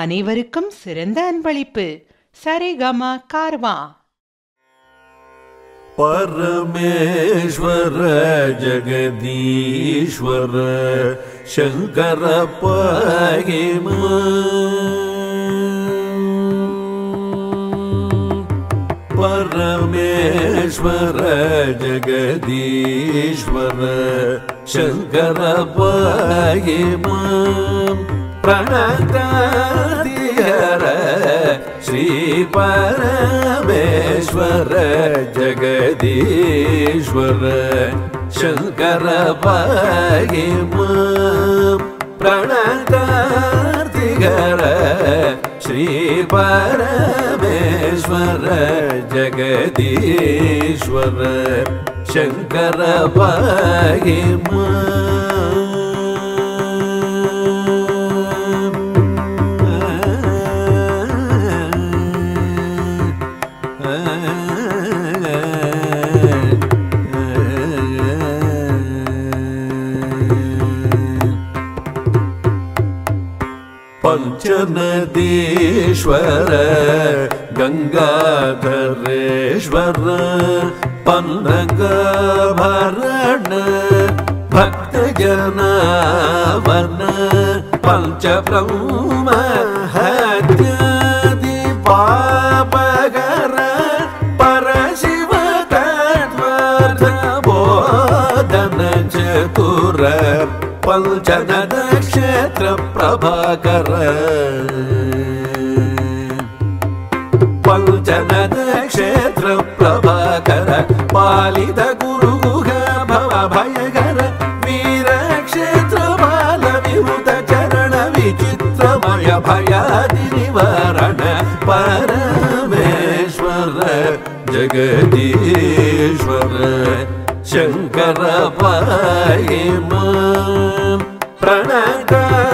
அனைவருக்கும் சிறந்த அன்பளிப்பு சரேகமா கார்வா. பரமேஸ்வர ஜகதீஸ்வர சங்கரபாஹிம். பரமேஸ்வர ஜகதீஸ்வர சங்கரபாஹிம். Pranakarthigara Shri Parameshwara Jagadeeshwara Shankarabhahim. Pranakarthigara Shri Parameshwara Jagadeeshwara Shankarabhahim. Panchanadishwar, Gangadhareshwar, Pannagabharan, Bhaktajana varna, Pancapramana, Dipagaran, Parameshwara Bodhana Chatura. Panchanada kshetra prabhakara. Panchanada kshetra prabhakara. Palita guruga bhava bhayagara. Veera kshetra bala vihuta charana vichitra maya bhayadi nivarana. Parameshwara Jagadeeshwara Shankarabhahim. Pranaka